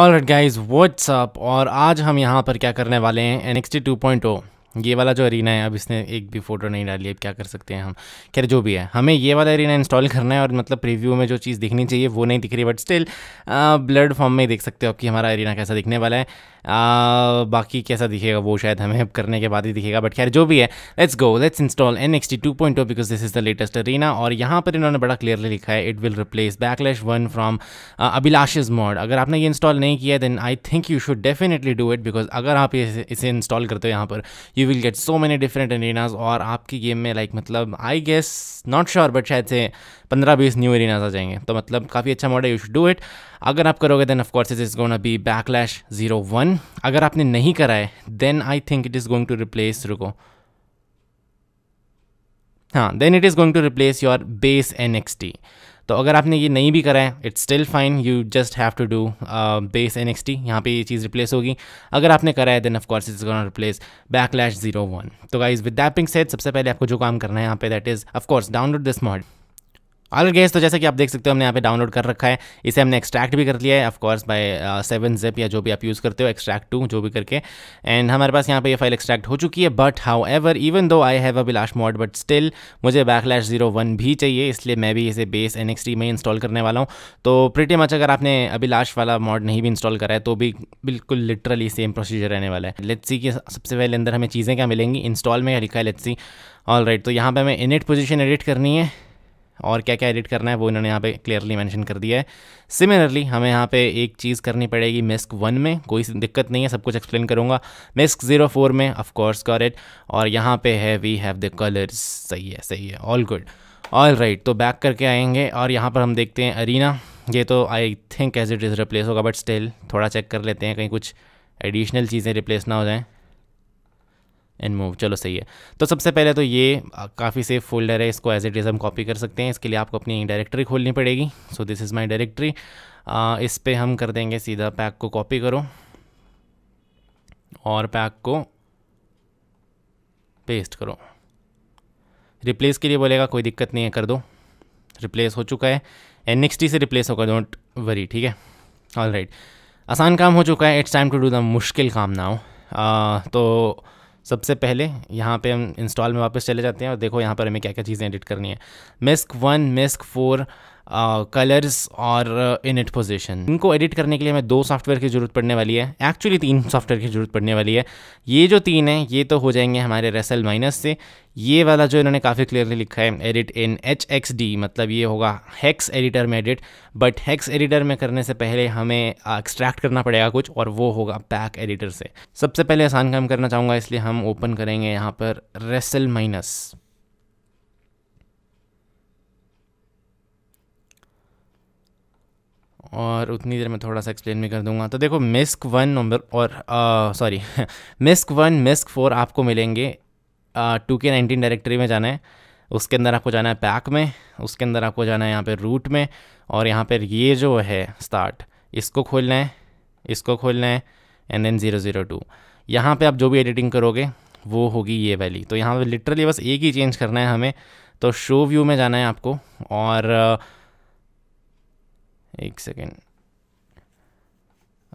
Alright guys, what's up. और आज हम यहाँ पर क्या करने वाले हैं, NXT 2.0 ये वाला जो अरीना है, अब इसने एक भी फोटो नहीं डाली, अब क्या कर सकते हैं हम, खैर जो भी है, हमें ये वाला अरीना इंस्टॉल करना है। और मतलब प्रीव्यू में जो चीज़ दिखनी चाहिए वो नहीं दिख रही, बट स्टिल ब्लड फॉर्म में ही देख सकते हो कि हमारा अरीना कैसा दिखने वाला है। बाकी कैसा दिखेगा वो शायद हमें अब करने के बाद ही दिखेगा, बट खैर जो भी है, let's go, let's install NXT 2.0 because this is the latest arena. और यहाँ पर इन्होंने बड़ा क्लियरली लिखा है, it will replace Backlash 1 from Abhilash's mod. अगर आपने ये इंस्टॉल नहीं किया then I think you should definitely do it, because अगर आप इसे इंस्टॉल करते हो यहाँ पर you will get so many different arenas. और आपकी गेम में लाइक मतलब I guess not sure but शायद से 15-20 न्यू अरीनाज आ जाएंगे, तो मतलब काफ़ी अच्छा मॉड है, यू शुड डू इट। अगर आप करोगे then of course it is gonna be Backlash 01। अगर आपने नहीं करा है then I think it is going to replace, रुको, हाँ, then it is going to replace your base NXT। तो अगर आपने ये नहीं भी करा है it's still fine, you just have to do base NXT, यहाँ पे ये चीज़ रिप्लेस होगी। अगर आपने करा है then of course it's gonna replace Backlash 01। तो guys with that being said, सबसे पहले आपको जो काम करना है यहाँ पे that is of course download this mod. All guys, तो जैसा कि आप देख सकते हो हमने यहाँ पे डाउनलोड कर रखा है, इसे हमने एक्सट्रैक्ट भी कर लिया है ऑफकोर्स बाय 7zip या जो भी आप यूज़ करते हो, extract 2 जो भी करके। एंड हमारे पास यहाँ पे ये फाइल एक्सट्रैक्ट हो चुकी है, but how ever even though I have Abhilash mod but still मुझे Backlash 01 भी चाहिए, इसलिए मैं भी इसे बेस NXT में इंस्टॉल करने वाला हूँ। तो प्रीटी मच अगर आपने अभिलाष वाला मॉड नहीं भी इंस्टॉल करा है तो भी बिल्कुल लिटरली सेम प्रोसीजर रहने वाला है। लेट्स सी कि सबसे पहले अंदर हमें चीज़ें क्या मिलेंगी, इंस्टॉल में लिखा है, लेट्स सी। ऑलराइट, तो यहाँ पर हमें इनिट पोजीशन एडिट करनी है, और क्या क्या एडिट करना है वो इन्होंने यहाँ पे क्लियरली मेंशन कर दिया है। सिमिलरली हमें यहाँ पे एक चीज़ करनी पड़ेगी Misc 1 में, कोई दिक्कत नहीं है, सब कुछ एक्सप्लेन करूँगा। Misc 04 में ऑफकोर्स करेक्ट, और यहाँ पे है वी हैव द कलर्स, सही है, सही है, ऑल गुड। ऑल राइट, तो बैक करके आएंगे और यहाँ पर हम देखते हैं अरीना, ये तो I think as it is replace होगा, बट स्टिल थोड़ा चेक कर लेते हैं कहीं कुछ एडिशनल चीज़ें रिप्लेस ना हो जाएँ। एंड मूव, चलो सही है। तो सबसे पहले तो ये काफ़ी सेफ फोल्डर है, इसको एज इट इज़ हम कॉपी कर सकते हैं। इसके लिए आपको अपनी डायरेक्टरी खोलनी पड़ेगी, so this is my directory. इस पर हम कर देंगे सीधा पैक को कॉपी करो और पैक को पेस्ट करो। रिप्लेस के लिए बोलेगा, कोई दिक्कत नहीं है, कर दो, रिप्लेस हो चुका है, NXT से रिप्लेस होगा, डोंट वरी, ठीक है। ऑल राइट, आसान काम हो चुका है, it's time to do the मुश्किल काम नाउ। तो सबसे पहले यहाँ पे हम इंस्टॉल में वापस चले जाते हैं और देखो यहाँ पर हमें क्या क्या चीज़ें एडिट करनी है, Misc 1, Misc 4, कलर्स और इनिट पोजीशन। इनको एडिट करने के लिए हमें 2 सॉफ्टवेयर की ज़रूरत पड़ने वाली है, एक्चुअली 3 सॉफ्टवेयर की ज़रूरत पड़ने वाली है। ये जो 3 हैं ये तो हो जाएंगे हमारे WrestleMania से, ये वाला जो इन्होंने काफ़ी क्लियरली लिखा है एडिट इन HXD, मतलब ये होगा हेक्स एडिटर में एडिट, बट हेक्स एडिटर में करने से पहले हमें एक्सट्रैक्ट करना पड़ेगा कुछ, और वो होगा बैक एडिटर से। सबसे पहले आसान काम करना चाहूँगा, इसलिए हम ओपन करेंगे यहाँ पर WrestleMania। और उतनी देर में थोड़ा सा एक्सप्लेन भी कर दूंगा। तो देखो Misc 1 नंबर और सॉरी Misc 1, Misc 4 आपको मिलेंगे, 2K19 डायरेक्टरी में जाना है, उसके अंदर आपको जाना है पैक में, उसके अंदर आपको जाना है यहाँ पे रूट में, और यहाँ पर ये जो है स्टार्ट, इसको खोलना है, इसको खोलना है, एंड देन 002। यहाँ पर आप जो भी एडिटिंग करोगे वो होगी ये वाली, तो यहाँ पर लिटरली बस एक ही चेंज करना है हमें, तो शो व्यू में जाना है आपको, और एक सेकेंड,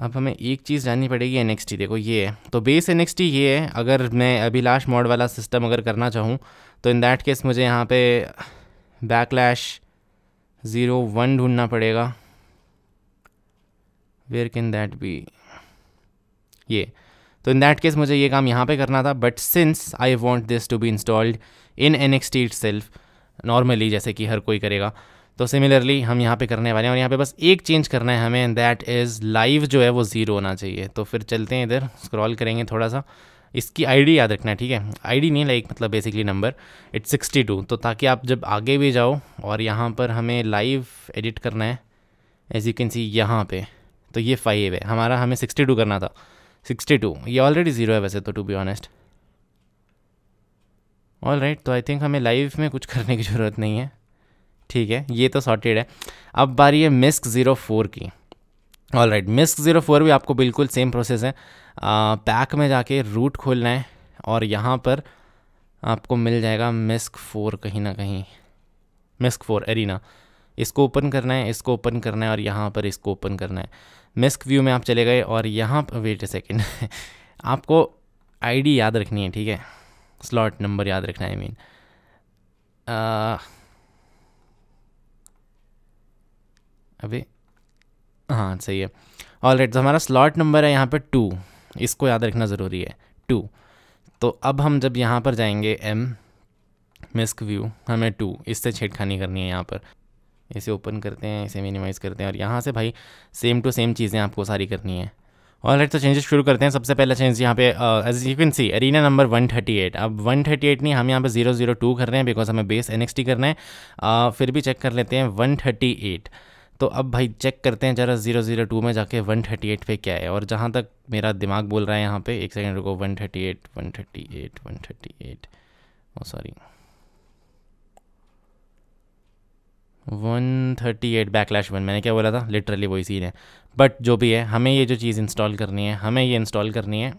अब हमें एक चीज़ जाननी पड़ेगी, NXT, देखो ये है, तो बेस NXT ये है। अगर मैं अभिलाष मॉड वाला सिस्टम अगर करना चाहूँ तो इन दैट केस मुझे यहाँ पे Backlash 01 ढूंढना पड़ेगा, वेयर कैन दैट बी, ये, तो इन दैट केस मुझे ये काम यहाँ पे करना था, but since I want this to be installed in NXT itself normally, जैसे कि हर कोई करेगा, तो सिमिलरली हम यहाँ पे करने वाले हैं। और यहाँ पे बस एक चेंज करना है हमें, दैट इज़ लाइव जो है वो 0 होना चाहिए। तो फिर चलते हैं इधर, स्क्रॉल करेंगे थोड़ा सा, इसकी आईडी याद रखना है, ठीक है, आईडी नहीं लाइक मतलब बेसिकली नंबर, इट्स 62, तो ताकि आप जब आगे भी जाओ और यहाँ पर हमें लाइव एडिट करना है, एज यू कैन सी यहाँ पर, तो ये 5 है हमारा, हमें 62 करना था, 62 ये ऑलरेडी 0 है वैसे तो, to be honest. All right, तो आई थिंक हमें लाइव में कुछ करने की ज़रूरत नहीं है, ठीक है, ये तो सॉर्टेड है। अब बारी है Misc 04 की। ऑल राइट, Misc 04 भी आपको बिल्कुल सेम प्रोसेस है, पैक में जाके रूट खोलना है, और यहाँ पर आपको मिल जाएगा Misc 4 कहीं ना कहीं, Misc 4 अरीना, इसको ओपन करना है, इसको ओपन करना है और यहाँ पर इसको ओपन करना है। मिस्क व्यू में आप चले गए और यहाँ पर वेट अ सेकेंड आपको आईडी याद रखनी है, ठीक है, स्लॉट नंबर याद रखना है। आई मीन अबे हाँ सही है। ऑलराइट, तो हमारा स्लॉट नंबर है यहाँ पे 2, इसको याद रखना ज़रूरी है 2। तो अब हम जब यहाँ पर जाएंगे एम मिस्क व्यू, हमें 2 इससे छेड़खानी करनी है। यहाँ पर इसे ओपन करते हैं, इसे मिनिमाइज़ करते हैं और यहाँ से भाई सेम टू सेम चीज़ें आपको सारी करनी है। ऑलराइट, तो चेंजेस शुरू करते हैं। सबसे पहला चेंज यहाँ पे as you can see arena number 138। अब 138 नहीं, हम यहाँ पे 002 कर रहे हैं बिकॉज हमें बेस NXT करना है। फिर भी चेक कर लेते हैं 138। तो अब भाई चेक करते हैं ज़रा 002 में जाके 138 पे क्या है। और जहाँ तक मेरा दिमाग बोल रहा है यहाँ पे, एक सेकेंड रुको, 138 ओ सॉरी 138 बैकलैश 1। मैंने क्या बोला था, लिटरली वही सीन है। बट जो भी है, हमें ये जो चीज़ इंस्टॉल करनी है, हमें ये इंस्टॉल करनी है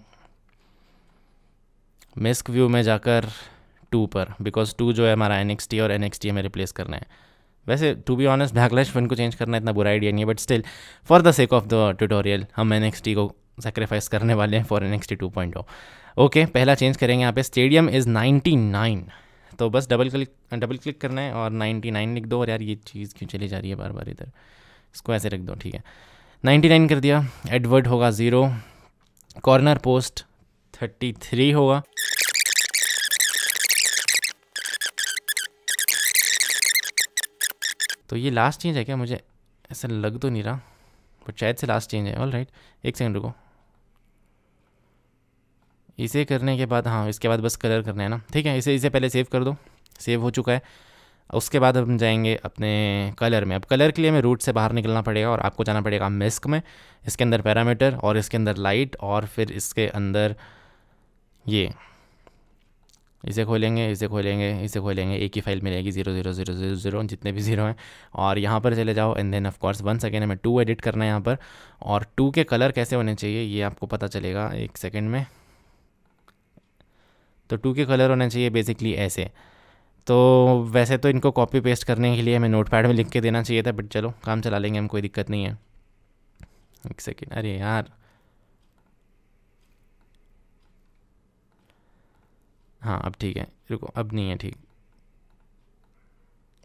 मिस्क व्यू में जाकर 2 पर, बिकॉज 2 जो है हमारा NXT और NXT हमें रिप्लेस करना है। वैसे टू बी ऑनेस्ट बैकलैश 1 को चेंज करना इतना बुरा आइडिया नहीं है, but still for the sake of the tutorial हम NXT को सेक्रीफाइस करने वाले हैं फॉर NXT 2.0। ओके, पहला चेंज करेंगे यहाँ पे, स्टेडियम इज़ 99। तो बस डबल क्लिक करना है और 99 लिख दो। और यार ये चीज़ क्यों चली जा रही है बार बार इधर, इसको ऐसे रख दो, ठीक है। 99 कर दिया। एडवर्ड होगा 0, कॉर्नर पोस्ट 33 होगा, तो ये लास्ट चेंज है क्या, मुझे ऐसा लग तो नहीं रहा, बट शायद से लास्ट चेंज है। ऑलराइट, एक सेकंड रुको, इसे करने के बाद, हाँ इसके बाद बस कलर करना है ना, ठीक है। इसे पहले सेव कर दो, सेव हो चुका है। उसके बाद हम जाएंगे अपने कलर में। अब कलर के लिए हमें रूट से बाहर निकलना पड़ेगा और आपको जाना पड़ेगा मिस्क में, इसके अंदर पैरामीटर और इसके अंदर लाइट और फिर इसके अंदर ये, इसे खोलेंगे, एक ही फाइल मिलेगी 00000 जितने भी 0 हैं, और यहाँ पर चले जाओ। एंड देन ऑफकोर्स 1 सेकेंड हमें 2 एडिट करना है यहाँ पर, और 2 के कलर कैसे होने चाहिए ये आपको पता चलेगा एक सेकेंड में। तो 2 के कलर होने चाहिए बेसिकली ऐसे। तो वैसे तो इनको कॉपी पेस्ट करने के लिए हमें नोटपैड में लिख के देना चाहिए था, बट चलो काम चला लेंगे हम, कोई दिक्कत नहीं है। एक सेकेंड, अरे यार हाँ अब ठीक है, रुको अब नहीं है ठीक।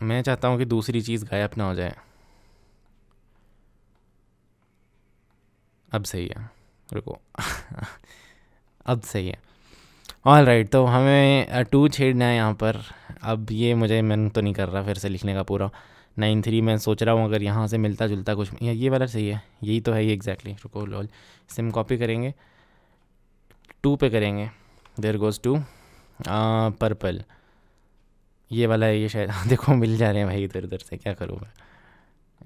मैं चाहता हूँ कि दूसरी चीज़ गायब ना हो जाए। अब सही है, रुको अब सही है। ऑलराइट, तो हमें 2 छेड़ना है यहाँ पर। अब ये मुझे मन तो नहीं कर रहा फिर से लिखने का पूरा 93। मैं सोच रहा हूँ अगर यहाँ से मिलता जुलता कुछ, ये वाला सही है, यही तो है ये एग्जैक्टली। रुको लॉल, इसे हम कॉपी करेंगे, 2 पे करेंगे, देयर गोज़ 2 पर्पल, ये वाला है ये शायद। देखो मिल जा रहे हैं भाई इधर उधर से, क्या करूँ मैं।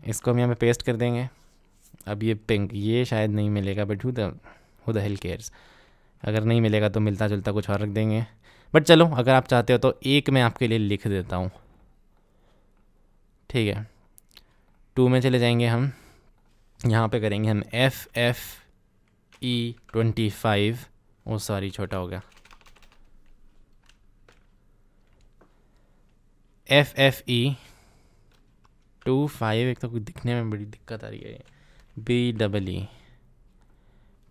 इसको हम यहाँ पे पेस्ट कर देंगे। अब ये पिंक, ये शायद नहीं मिलेगा, but who the hell cares. अगर नहीं मिलेगा तो मिलता जुलता कुछ और रख देंगे, बट चलो अगर आप चाहते हो तो एक मैं आपके लिए लिख देता हूँ, ठीक है। 2 में चले जाएंगे हम, यहाँ पर करेंगे हम FFE25। ओ सॉरी छोटा हो गया, FFE25। एक तो कुछ दिखने में बड़ी दिक्कत आ रही है, BEE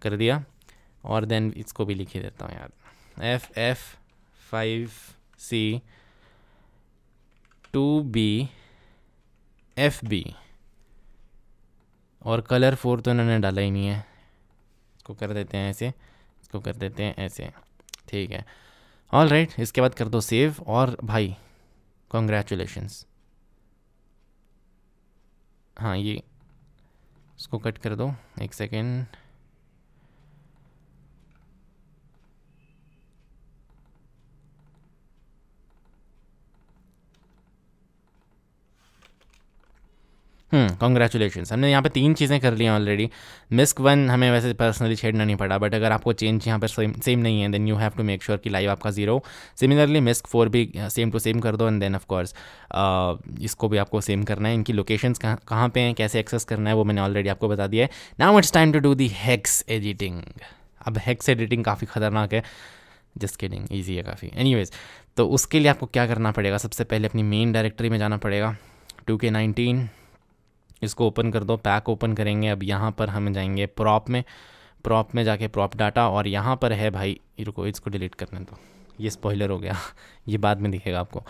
कर दिया और देन इसको भी लिख ही देता हूँ यार, FF5C2BFB। और कलर 4 तो इन्होंने डाला ही नहीं है, इसको कर देते हैं ऐसे, इसको कर देते हैं ऐसे, ठीक है। ऑलराइट, इसके बाद कर दो सेव और भाई कॉन्ग्रेचुलेशंस। हाँ ये इसको कट कर दो, एक सेकेंड, कॉन्ग्रेचुलेशंस। हमने यहाँ पे 3 चीज़ें कर ली हैं ऑलरेडी। मिस्क 1 हमें वैसे पर्सनली छेड़ना नहीं पड़ा, बट अगर आपको चेंज यहाँ पर सेम नहीं है then you have to make sure कि लाइव आपका 0। सिमिलरली मिस्क 4 भी सेम टू सेम कर दो, एंड देन ऑफकोर्स इसको भी आपको सेम करना है। इनकी लोकेशंस कहाँ पे हैं, कैसे एक्सेस करना है वो मैंने ऑलरेडी आपको बता दिया है। Now it's time to do the hex editing. अब हेक्स एडिटिंग काफ़ी खतरनाक है, जस्ट किडिंग, ईजी है काफ़ी। एनीवेज, तो उसके लिए आपको क्या करना पड़ेगा, सबसे पहले अपनी मेन डायरेक्टरी में जाना पड़ेगा, 2K19, इसको ओपन कर दो, पैक ओपन करेंगे। अब यहाँ पर हम जाएंगे प्रॉप में, प्रॉप में जाके प्रॉप डाटा, और यहाँ पर है भाई, रुको इसको डिलीट करने दो, ये स्पॉइलर हो गया, ये बाद में दिखेगा आपको।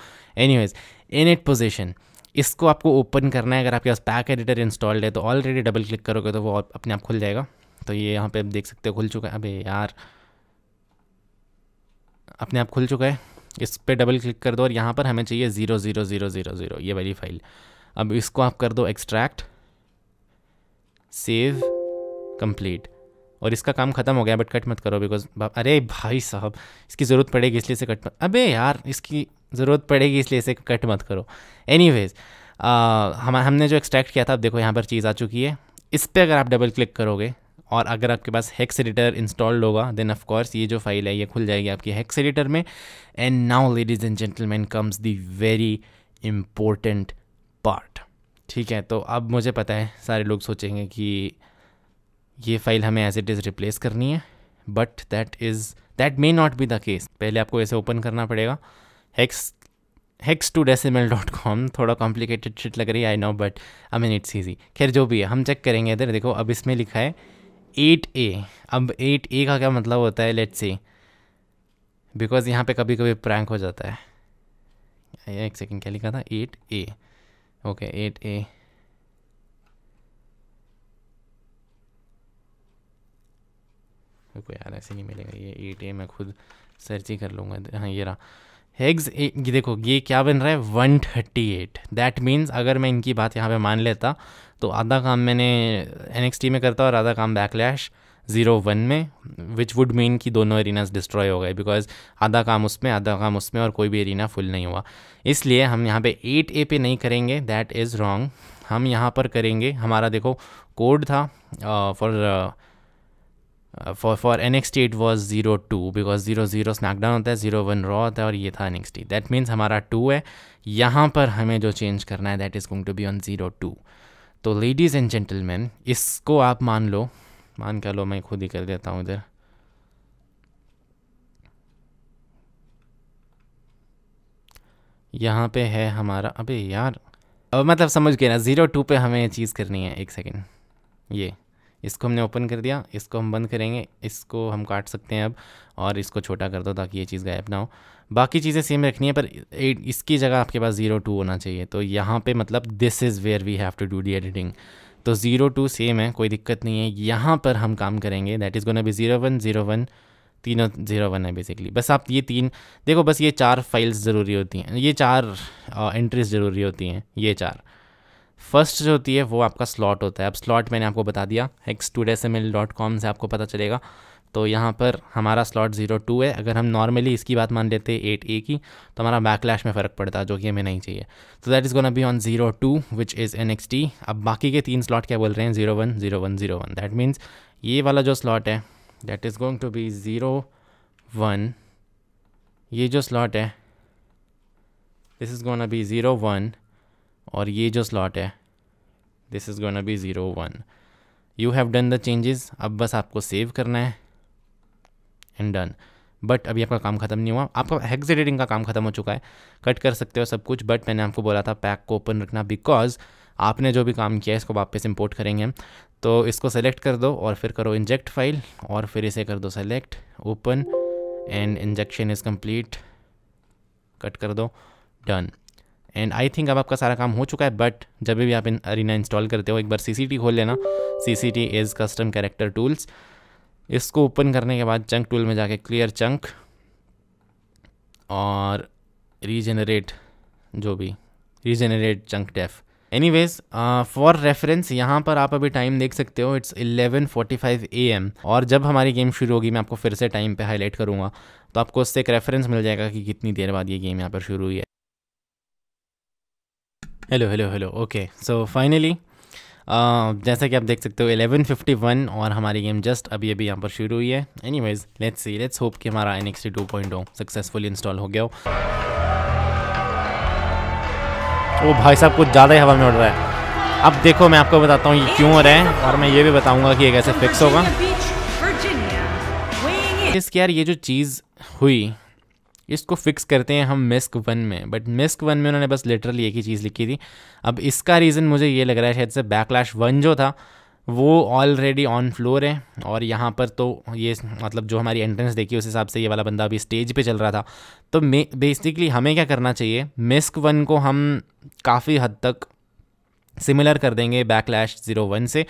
एनीवेज, इनिट पोजीशन, इसको आपको ओपन करना है। अगर आपके पास पैक एडिटर इंस्टॉल्ड है तो ऑलरेडी डबल क्लिक करोगे तो वो अपने आप खुल जाएगा। तो ये यहाँ पे आप देख सकते हो खुल चुका है। अबे यार, अपने आप खुल चुका है, इस पर डबल क्लिक कर दो और यहाँ पर हमें चाहिए 00000, ये वाली फाइल। अब इसको आप कर दो एक्सट्रैक्ट, सेव, कंप्लीट, और इसका काम खत्म हो गया। बट कट मत करो बिकॉज, अरे भाई साहब इसकी ज़रूरत पड़ेगी इसलिए से कट मत, अबे यार इसकी ज़रूरत पड़ेगी इसलिए से कट मत करो। एनीवेज, हमने जो एक्सट्रैक्ट किया था, अब देखो यहाँ पर चीज़ आ चुकी है। इस पर अगर आप डबल क्लिक करोगे और अगर आपके पास हेक्स एडिटर इंस्टॉल्ड होगा देन ऑफ कोर्स ये जो फाइल है ये खुल जाएगी आपकी हेक्स एडिटर में। And now ladies and gentleman comes the very important part. ठीक है, तो अब मुझे पता है सारे लोग सोचेंगे कि ये फाइल हमें एज इट इज़ रिप्लेस करनी है, but that may not be the case. पहले आपको ऐसे ओपन करना पड़ेगा, hex2decimal.com। थोड़ा कॉम्प्लिकेटेड शिट लग रही है I know, but I mean it's easy. खैर जो भी है, हम चेक करेंगे। इधर देखो, अब इसमें लिखा है 8A। अब 8A का क्या मतलब होता है, लेट्स सी, बिकॉज यहाँ पे कभी कभी प्रैंक हो जाता है। एक सेकेंड, क्या लिखा था? 8A, okay 8A। कोई यार ऐसे नहीं मिलेगा, ये 8A मैं खुद सर्च ही कर लूँगा। हाँ ये रहा, हेक्स। ये देखो ये क्या बन रहा है, 138। दैट मीन्स अगर मैं इनकी बात यहाँ पे मान लेता तो आधा काम मैंने NXT में करता और आधा काम बैकलैश 01 में, विच वुड मीन कि दोनों एरिनाज डिस्ट्रॉय हो गए, बिकॉज आधा काम उसमें, आधा काम उसमें, और कोई भी एरिना फुल नहीं हुआ। इसलिए हम यहाँ पे 8A पे नहीं करेंगे, दैट इज़ रॉन्ग। हम यहाँ पर करेंगे, हमारा देखो कोड था for NXT it was 02, because 00 SmackDown होता है, 01 रॉ होता है, और ये था NXT। दैट मीन्स हमारा 2 है। यहाँ पर हमें जो चेंज करना है that is going to be on 02। तो लेडीज़ एंड जेंटलमैन, इसको आप मान लो, मान क्या लो, मैं खुद ही कर देता हूँ इधर। यहाँ पे है हमारा, अबे यार मतलब समझ गए ना, 02 पे हमें ये चीज़ करनी है। एक सेकेंड, ये इसको हमने ओपन कर दिया, इसको हम बंद करेंगे, इसको हम काट सकते हैं अब, और इसको छोटा कर दो ताकि ये चीज़ गायब ना हो। बाकी चीज़ें सेम रखनी है, पर इसकी जगह आपके पास 02 होना चाहिए। तो यहाँ पे मतलब this is where we have to do the editing. तो 02 सेम है, कोई दिक्कत नहीं है। यहाँ पर हम काम करेंगे दैट इज़ गोना बी 01 01, तीनों 01 है बेसिकली। बस आप ये तीन देखो, बस ये 4 फाइल्स ज़रूरी होती हैं, ये 4 एंट्रीज ज़रूरी होती हैं। ये 4 फर्स्ट जो होती है वो आपका स्लॉट होता है। अब स्लॉट मैंने आपको बता दिया, hex2decimal.com से आपको पता चलेगा। तो यहाँ पर हमारा स्लॉट 02 है। अगर हम नॉर्मली इसकी बात मान लेते 8A की, तो हमारा बैकलैश में फ़र्क पड़ता, जो कि हमें नहीं चाहिए। तो that is gonna be on 02 which is NXT। अब बाकी के 3 स्लॉट क्या बोल रहे हैं, 01 01 01। दैट मीन्स ये वाला जो स्लॉट है that is going to be 01। ये जो स्लॉट है दिस इज़ गोना बी 01, और ये जो स्लॉट है this is gonna be 01। You have done the changes. अब बस आपको सेव करना है एंड डन। बट अभी आपका काम ख़त्म नहीं हुआ, आपका हेक्स एडिटिंग का काम ख़त्म हो चुका है। कट कर सकते हो सब कुछ, बट मैंने आपको बोला था पैक को ओपन रखना, बिकॉज आपने जो भी काम किया है इसको वापस इंपोर्ट करेंगे हम। तो इसको सेलेक्ट कर दो और फिर करो इंजेक्ट फाइल, और फिर इसे कर दो select, open, and injection is complete. Cut कर दो, डन। एंड आई थिंक अब आपका सारा काम हो चुका है। बट जब भी आप इन अरीना इंस्टॉल करते हो एक बार CCT खोल लेना। CCT is custom character tools. इसको ओपन करने के बाद चंक टूल में जाके क्लियर चंक और रीजनरेट, जो भी regenerate chunk def. Anyways, for reference यहाँ पर आप अभी टाइम देख सकते हो, इट्स 11:45 AM। और जब हमारी गेम शुरू होगी मैं आपको फिर से टाइम पे हाईलाइट करूँगा, तो आपको उससे एक रेफरेंस मिल जाएगा कि कितनी देर बाद ये गेम यहाँ पर शुरू हुई है। Hello hello hello, okay. So finally जैसा कि आप देख सकते हो 11:51, और हमारी गेम जस्ट अभी अभी यहाँ पर शुरू हुई है। Anyways, let's see, let's hope कि हमारा NXT 2.0 सक्सेसफुली इंस्टॉल हो गया हो। ओ भाई साहब, कुछ ज़्यादा ही हवा में उड़ रहा है। अब देखो मैं आपको बताता हूँ ये क्यों हो रहा है, और मैं ये भी बताऊँगा कि ये कैसे फिक्स होगा। इसके यार ये जो चीज़ हुई इसको फिक्स करते हैं हम मिस्क 1 में, बट मिस्क 1 में उन्होंने बस लिटरली एक ही चीज़ लिखी थी। अब इसका रीज़न मुझे ये लग रहा है शायद से बैकलैश 1 जो था वो ऑलरेडी ऑन फ्लोर है, और यहाँ पर तो ये मतलब जो हमारी एंट्रेंस देखी उस हिसाब से ये वाला बंदा अभी स्टेज पे चल रहा था। तो बेसिकली हमें क्या करना चाहिए, मिस्क 1 को हम काफ़ी हद तक सिमिलर कर देंगे बैकलैश 0 1 से,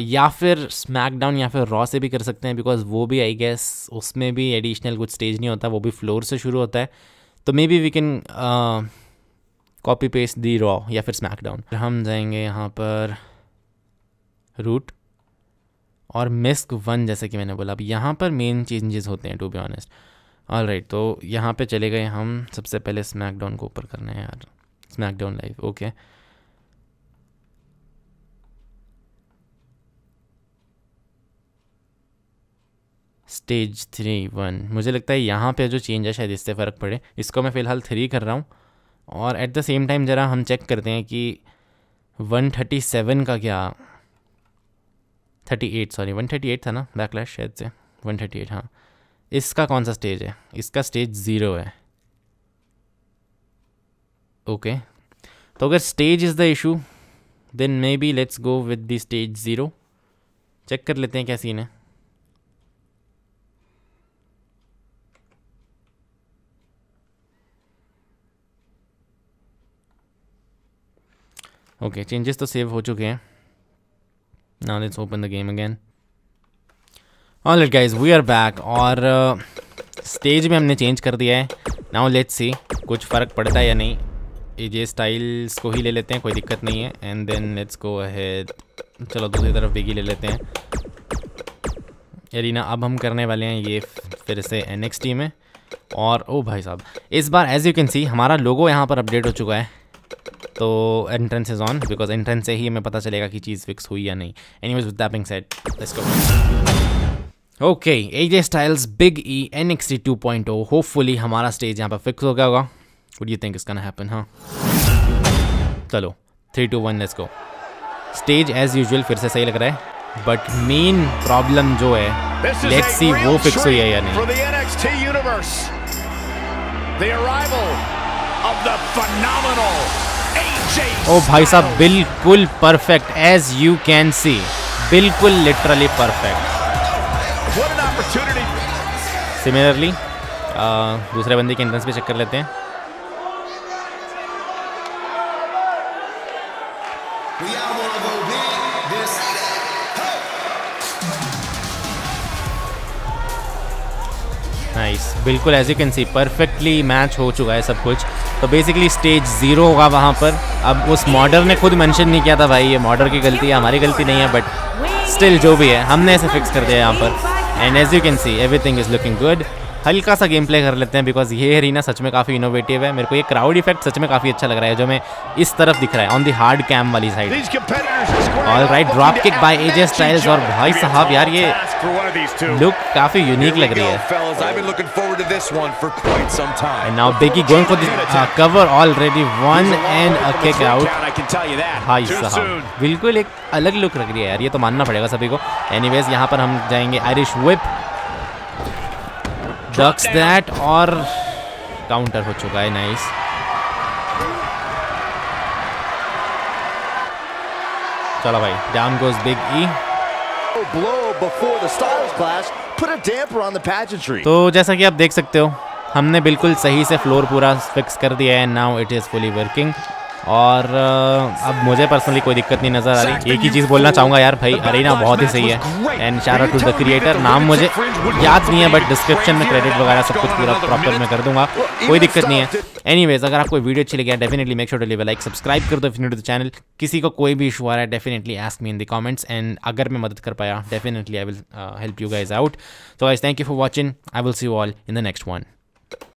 या फिर स्मैकडाउन या फिर रॉ से भी कर सकते हैं, बिकॉज वो भी आई गेस उसमें भी एडिशनल कुछ स्टेज नहीं होता, वो भी फ्लोर से शुरू होता है। तो maybe we can copy paste the raw या फिर स्मैकडाउन। हम जाएंगे यहाँ पर रूट और मिस्क 1 जैसे कि मैंने बोला। अब यहाँ पर मेन चेंजेस होते हैं टू बी ऑनेस्ट। ऑलराइट, तो यहाँ पे चले गए हम। सबसे पहले स्मैकडाउन को ऊपर करना है यार, स्मैकडाउन लाइव। ओके, स्टेज 3 1 मुझे लगता है यहाँ पे जो चेंज है शायद इससे फ़र्क पड़े। इसको मैं फ़िलहाल 3 कर रहा हूँ, और एट द सेम टाइम ज़रा हम चेक करते हैं कि 137 का क्या, 38 सॉरी 138 था ना बैकलैश शायद से, 138 हाँ। इसका कौन सा स्टेज है? इसका स्टेज 0 है। ओके, तो अगर stage is the issue then maybe let's go with the stage 0। Check कर लेते हैं क्या सीन है। ओके, चेंजेस तो सेव हो चुके हैं। Now let's open the game again. All right guys, we are back और स्टेज में हमने चेंज कर दिया है। Now let's see कुछ फ़र्क पड़ता है या नहीं। AJ Styles को ही ले लेते हैं, कोई दिक्कत नहीं है। And then let's go ahead, चलो दूसरी तरफ बिग ई ले लेते हैं। एरिना अब हम करने वाले हैं ये फिर से NXT में। और ओ भाई साहब, इस बार एज यू कैन सी हमारा लोगो यहाँ पर अपडेट हो चुका है। तो entrance is on, because entrance से ही हमें पता चलेगा कि चीज़ फिक्स हुई या नहीं। Anyways with that being said, let's go. Okay, AJ Styles big E NXT 2.0, hopefully हमारा स्टेज यहाँ पर फिक्स हो गया होगा। What do you think is gonna happen? हाँ चलो 3 2 1 let's go. Stage as usual फिर से सही लग रहा है, बट मेन प्रॉब्लम जो है लेट्स सी वो फिक्स हुई है या नहीं। ओ भाई साहब, बिल्कुल perfect, as you can see, बिल्कुल लिटरली परफेक्ट। सिमिलरली दूसरे बंदे के एंट्रेंस पे चेक कर लेते हैं। नाइस, बिल्कुल as you can see perfectly match हो चुका है सब कुछ। तो बेसिकली स्टेज 0 होगा वहाँ पर। अब उस मॉडर ने खुद मेंशन नहीं किया था भाई, ये मॉडर की गलती है, हमारी गलती नहीं है, बट स्टिल जो भी है हमने ऐसे फिक्स कर दिया यहाँ पर। And as you can see everything is looking good. हल्का सा गेम प्ले कर लेते हैं, बिकॉज ये एरिना सच में काफ़ी इनोवेटिव है। मेरे को ये क्राउड इफेक्ट सच में काफ़ी अच्छा लग रहा है जो मैं इस तरफ दिख रहा है, ऑन दी हार्ड कैम वाली side. All right, drop kick by AJ Styles, और भाई साहब यार ये लुक काफ़ी यूनिक लग रही है। Now big E going for the cover, already 1 and a kick out. भाई साहब बिल्कुल एक अलग लुक लग रही है यार, ये तो मानना पड़ेगा सभी को। एनीवेज यहाँ पर हम जाएंगे आयरिश व्हिप, डक्स दैट, और काउंटर हो चुका है। नाइस, चलो भाई, डाउन गोज बिग ई। तो जैसा कि आप देख सकते हो हमने बिल्कुल सही से फ्लोर पूरा फिक्स कर दिया है। Now it is fully working, और अब मुझे पर्सनली कोई दिक्कत नहीं नज़र आ रही। एक ही चीज़ बोलना चाहूँगा यार भाई, अरेना बहुत ही सही है। And shout out to the creator, नाम मुझे याद नहीं है बट डिस्क्रिप्शन में क्रेडिट वगैरह सब कुछ पूरा प्रॉपर मैं कर दूंगा, कोई दिक्कत नहीं है। एनीवेज, अगर आपको वीडियो अच्छी लगी है definitely make sure to leave a like, subscribe कर दो if new to the channel. किसी को कोई भी इशू आ रहा है definitely ask me in the comments, and अगर मैं मदद कर पाया definitely I will help you guys out. तो guys thank you for watching, I will see you all in the next one.